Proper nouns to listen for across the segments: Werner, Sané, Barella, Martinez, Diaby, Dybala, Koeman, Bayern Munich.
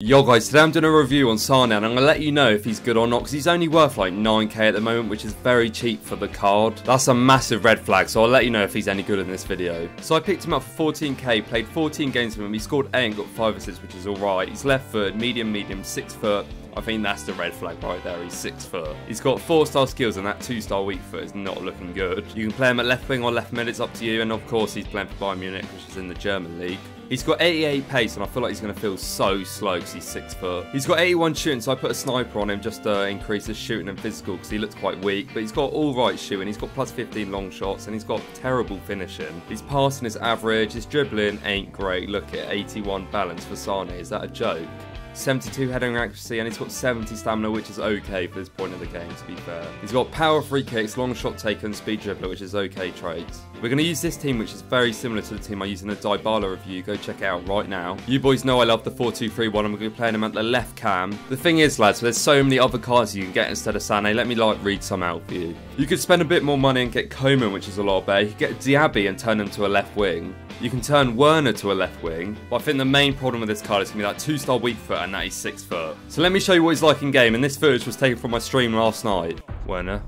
Yo guys, today I'm doing a review on Sané and I'm going to let you know if he's good or not, because he's only worth like 9k at the moment, which is very cheap for the card. That's a massive red flag, so I'll let you know if he's any good in this video. So I picked him up for 14k, played 14 games with him, he scored 8 and got 5 assists, which is alright. He's left foot, medium, 6 foot. I think that's the red flag right there, he's 6 foot. He's got 4-star skills and that 2-star weak foot is not looking good. You can play him at left wing or left mid, it's up to you, and of course he's playing for Bayern Munich, which is in the German league. He's got 88 pace and I feel like he's going to feel so slow because he's 6 foot. He's got 81 shooting, so I put a sniper on him just to increase his shooting and physical because he looks quite weak. But he's got all right shooting, he's got plus 15 long shots and he's got terrible finishing. His passing is average, his dribbling ain't great. Look at 81 balance for Sané, is that a joke? 72 heading accuracy, and he's got 70 stamina, which is okay for this point of the game, to be fair. He's got power free kicks, long shot taken, speed dribbler, which is okay traits. We're going to use this team, which is very similar to the team I use in the Dybala review. Go check it out right now. You boys know I love the 4-2-3-1, and we're going to be playing him at the left cam. The thing is, lads, there's so many other cards you can get instead of Sané. Let me, read some out for you. You could spend a bit more money and get Koeman, which is a lot of better. You could get Diaby and turn him to a left wing. You can turn Werner to a left wing, but I think the main problem with this card is going to be that 2-star weak foot and that he's 6 foot. So let me show you what he's like in game, and this footage was taken from my stream last night. Werner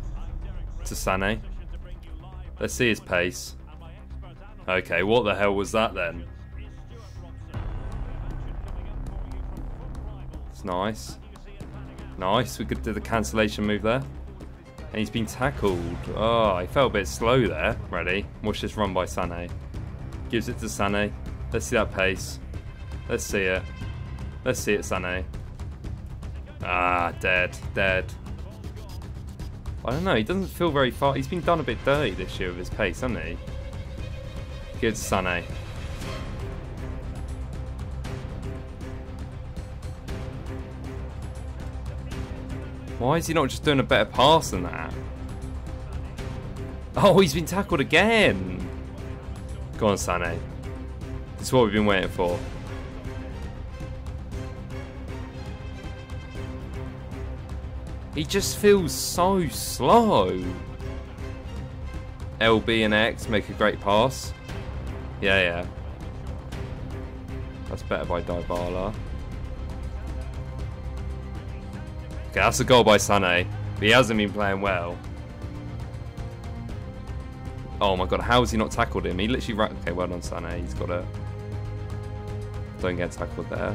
to Sané. Let's see his pace. Okay, what the hell was that then? It's nice. Nice, we could do the cancellation move there. And he's been tackled. Oh, he felt a bit slow there. Ready? Watch this run by Sané. Gives it to Sané. Let's see that pace. Let's see it. Let's see it, Sané. Ah, dead. I don't know, he doesn't feel very far. He's been done a bit dirty this year with his pace, hasn't he? Good, Sané. Why is he not just doing a better pass than that? Oh, he's been tackled again. Go on, Sané. This is what we've been waiting for. He just feels so slow. LB and X make a great pass. Yeah. That's better by Dybala. Okay, that's a goal by Sané. But he hasn't been playing well. Oh my god, how has he not tackled him? He literally okay, well done, Sané. He's got a... Don't get tackled there.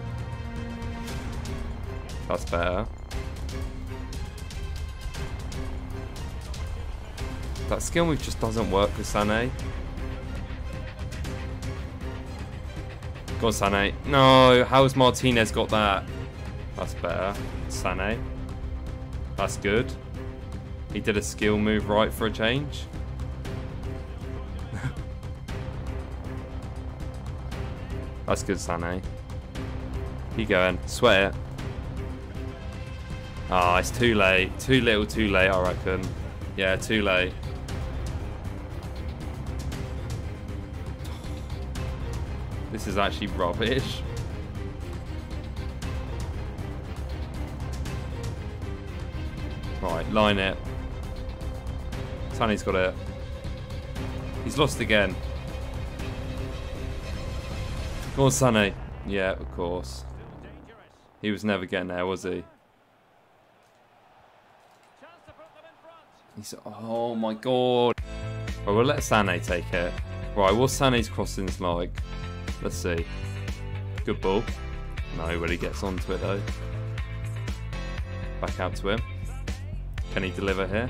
That's better. That skill move just doesn't work with Sané. Go on, Sané. No, how has Martinez got that? That's better. Sané. That's good. He did a skill move right for a change. That's good, Sané. Keep going. Sweat it. Ah, it's too late. Too little, too late, I reckon. Yeah, too late. This is actually rubbish. Right, line it. Sané's got it. He's lost again. Go on, Sané. Yeah, of course. He was never getting there, was he? He's... Oh, my God. Right, we'll let Sané take it. Right, what's Sané's crossings like? Let's see. Good ball. No, but he gets onto it, though. Back out to him. Can he deliver here?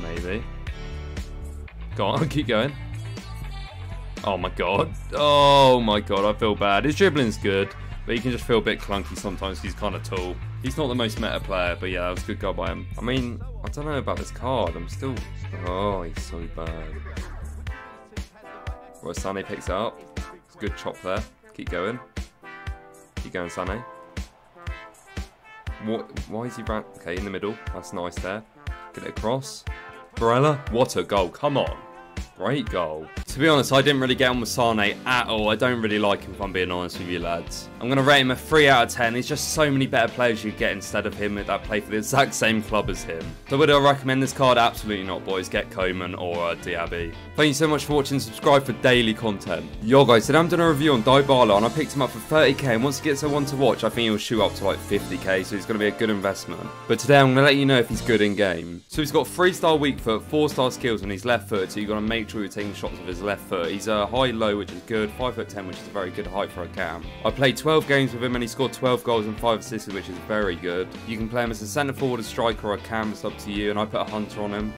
Maybe. Go on, keep going. Oh my god. Oh my god, I feel bad. His dribbling's good, but he can just feel a bit clunky sometimes because he's kind of tall. He's not the most meta player, but yeah, that was a good goal by him. I mean, I don't know about this card. I'm still... Oh, he's so bad. Well, Sané picks it up. It's a good chop there. Keep going. Keep going, Sané. What? Why is he... Okay, in the middle. That's nice there. Get it across. Barella. What a goal. Come on. Great goal. To be honest, I didn't really get on with Sané at all. I don't really like him, if I'm being honest with you lads. I'm going to rate him a 3 out of 10. He's just so many better players you get instead of him that play for the exact same club as him. So would I recommend this card? Absolutely not, boys. Get Koeman or Diaby. Thank you so much for watching. Subscribe for daily content. Yo guys, today I'm doing a review on Dybala and I picked him up for 30k, and once he gets someone to watch, I think he'll shoot up to like 50k, so he's going to be a good investment. But today I'm going to let you know if he's good in game. So he's got 3-star weak foot, 4-star skills and he's left foot, so you've got to make sure you're taking shots with his left foot. He's a high-low, which is good. 5'10", which is a very good height for a cam. I played 12 games with him and he scored 12 goals and 5 assists, which is very good. You can play him as a centre forward, a striker, or a cam. It's up to you, and I put a hunter on him.